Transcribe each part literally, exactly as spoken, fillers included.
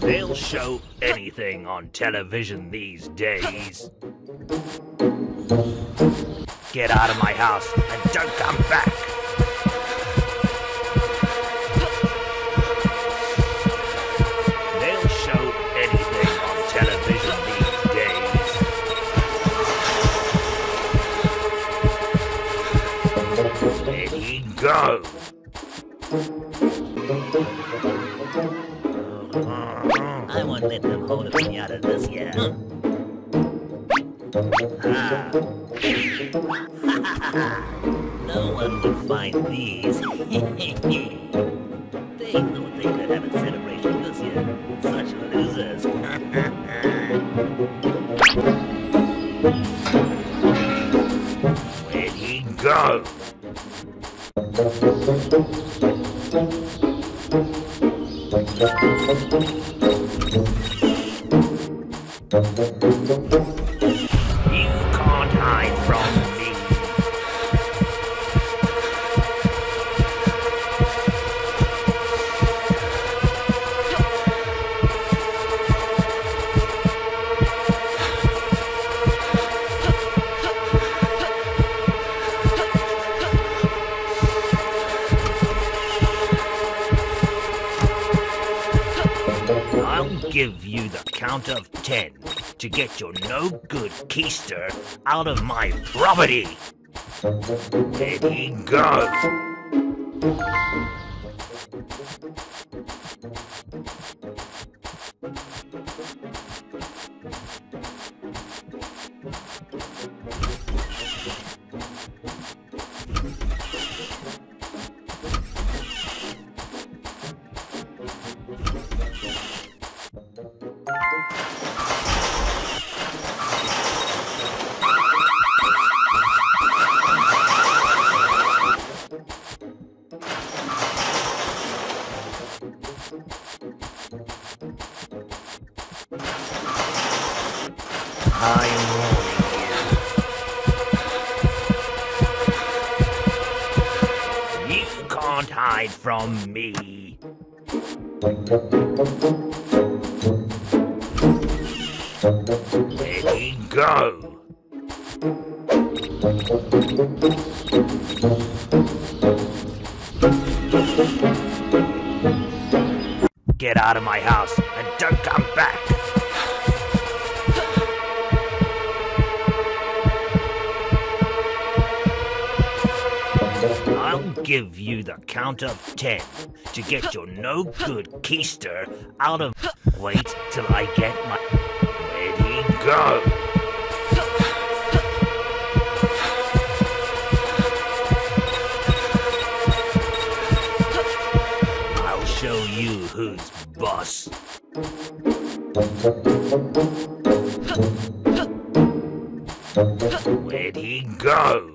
They'll show anything on television these days. Get out of my house and don't come back! They'll show anything on television these days. There he goes! I won't let them hold me out of this yet. Ah. No one would find these. They thought they could have a celebration this year. Such losers. Where'd he go? You can't hide from me. I'll give you the count of ten to get your no-good keister out of my property. There he goes. I'm warning you. You can't hide from me. There you go. Get out of my house and don't come back. I'll give you the count of ten to get your no-good keister out of... Wait till I get my... Where'd he go? I'll show you who's boss. Where'd he go?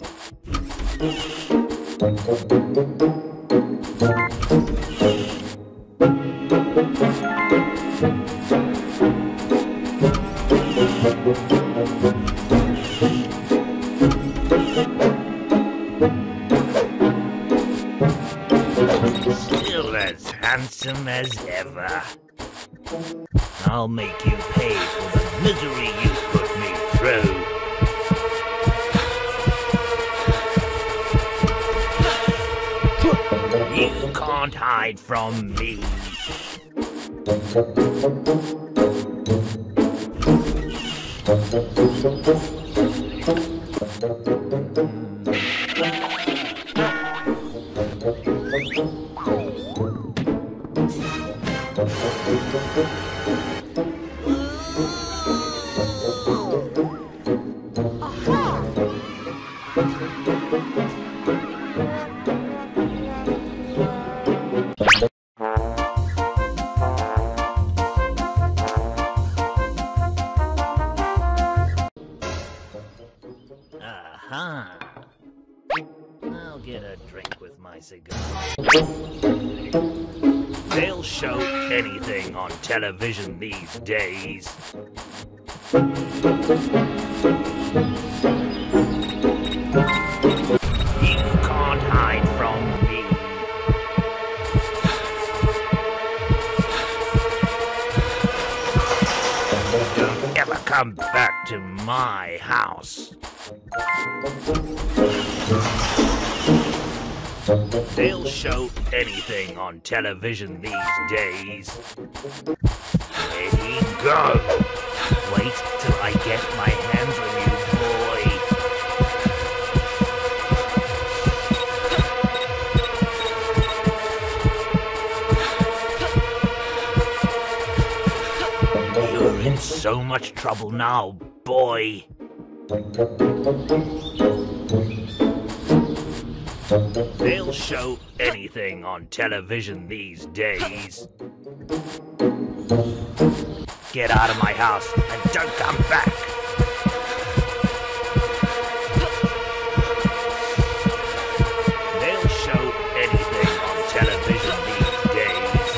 Still as handsome as ever. I'll make you pay for the misery you put me through. You can't hide from me. Aha! I'll get a drink with my cigar. They'll show anything on television these days. You can't hide from me. Come back to my house. They'll show anything on television these days. Here you go. Wait till I get my hands on you, boy. You're in so much trouble now, boy. They'll show anything on television these days. Get out of my house and don't come back! They'll show anything on television these days.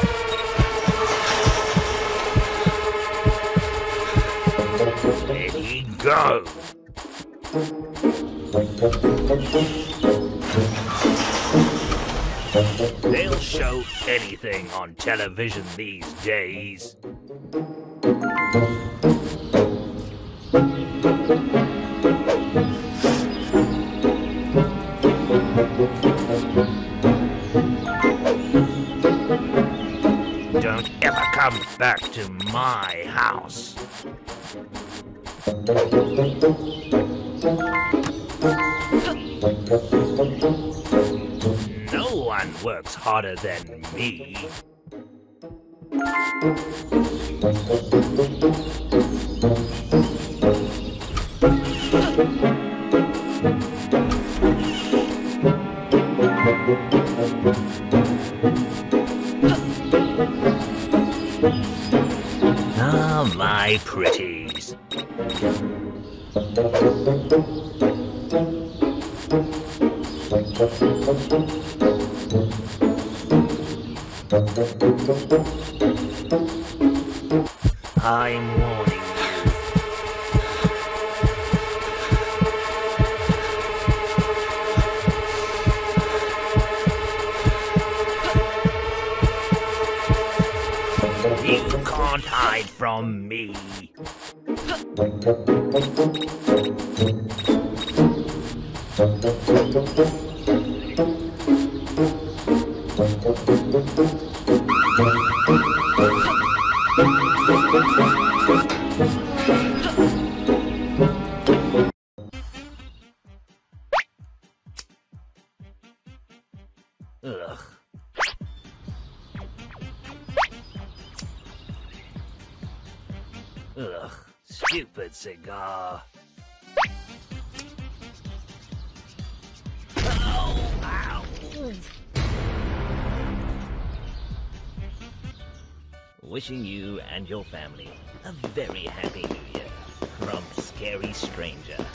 There you go! They'll show anything on television these days. Don't ever come back to my house. No one works harder than me. Ah, my pretties. I'm warning you. You can't hide from me. Ugh. Ugh, stupid cigar. Oh, ow. Wishing you and your family a very happy new year from Scary Stranger.